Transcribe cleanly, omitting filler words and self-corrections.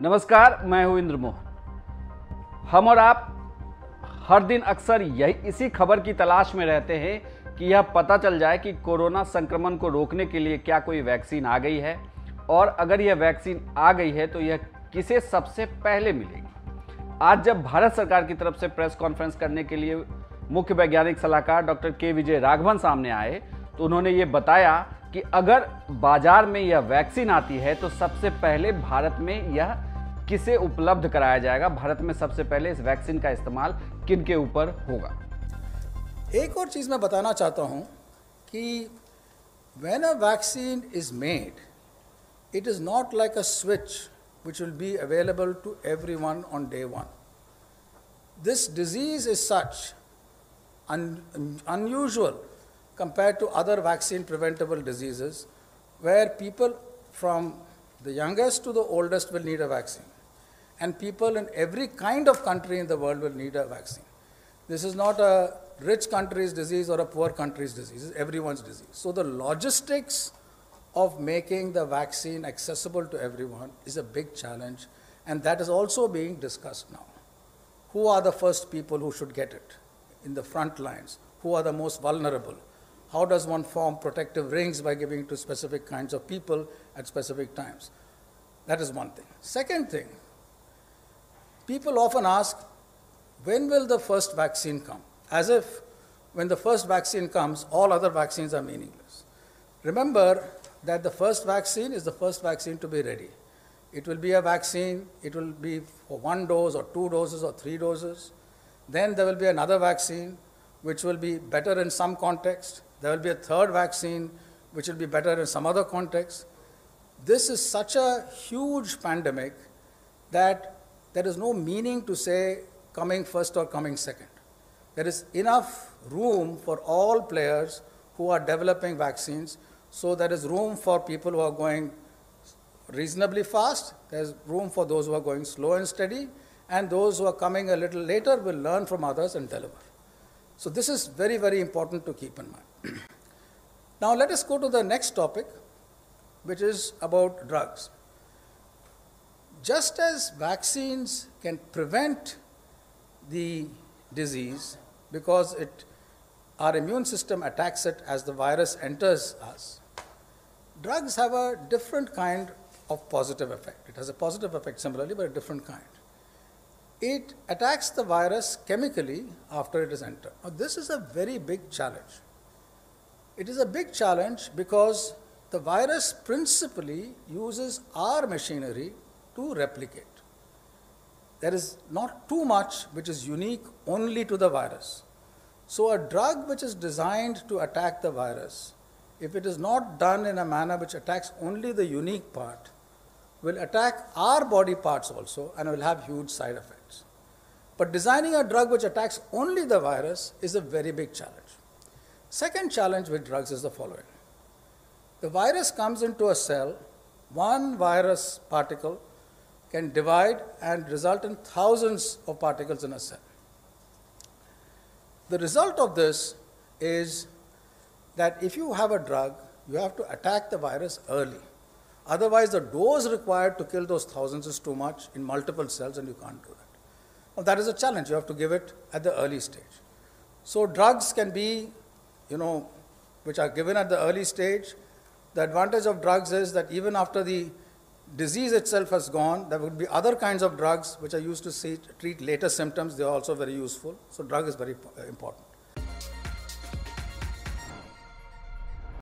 नमस्कार, मैं हूं इंद्र मोहन। हम और आप हर दिन अक्सर यही इसी खबर की तलाश में रहते हैं कि यह पता चल जाए कि कोरोना संक्रमण को रोकने के लिए क्या कोई वैक्सीन आ गई है, और अगर यह वैक्सीन आ गई है तो यह किसे सबसे पहले मिलेगी। आज जब भारत सरकार की तरफ से प्रेस कॉन्फ्रेंस करने के लिए मुख्य वैज्ञानिक सलाहकार डॉक्टर के विजय राघवन सामने आए तो उन्होंने ये बताया कि अगर बाजार में यह वैक्सीन आती है तो सबसे पहले भारत में यह किसे उपलब्ध कराया जाएगा, भारत में सबसे पहले इस वैक्सीन का इस्तेमाल किन के ऊपर होगा। एक और चीज़ मैं बताना चाहता हूँ कि when a vaccine is made, it is not like a switch which will be available to everyone on day one. This disease is such unusual compared to other vaccine preventable diseases, where people from the youngest to the oldest will need a vaccine, and people in every kind of country in the world will need a vaccine. This is not a rich country's disease or a poor country's disease, it's everyone's disease. So the logistics of making the vaccine accessible to everyone is a big challenge, and that is also being discussed now. Who are the first people who should get it? In the front lines, who are the most vulnerable? How does one form protective rings by giving to specific kinds of people at specific times? That is one thing. Second thing, people often ask, when will the first vaccine come? As if when the first vaccine comes, all other vaccines are meaningless. Remember that the first vaccine is the first vaccine to be ready. It will be a vaccine, it will be for one dose or two doses or three doses. Then there will be another vaccine which will be better in some context. There will be a third vaccine which will be better in some other context. This is such a huge pandemic that there is no meaning to say coming first or coming second. There is enough room for all players who are developing vaccines, so there is room for people who are going reasonably fast, there is room for those who are going slow and steady, and those who are coming a little later will learn from others and deliver. So this is very, very important to keep in mind. Now let us go to the next topic, which is about drugs. Just as vaccines can prevent the disease because our immune system attacks it as the virus enters us, drugs have a different kind of positive effect. It has a positive effect similarly, but a different kind. It attacks the virus chemically after it is entered. Now, this is a very big challenge. It is a big challenge because the virus principally uses our machinery to replicate. There is not too much which is unique only to the virus. So a drug which is designed to attack the virus, if it is not done in a manner which attacks only the unique part, will attack our body parts also and will have huge side effects. But designing a drug which attacks only the virus is a very big challenge. Second challenge with drugs is the following. The virus comes into a cell, one virus particle can divide and result in thousands of particles in a cell. The result of this is that if you have a drug, you have to attack the virus early. Otherwise, the dose required to kill those thousands is too much in multiple cells, and you can't do that. Well, that is a challenge. You have to give it at the early stage. So drugs can be, which are given at the early stage. The advantage of drugs is that even after the disease itself has gone, there would be other kinds of drugs which are used to treat later symptoms. They are also very useful. So drug is very important.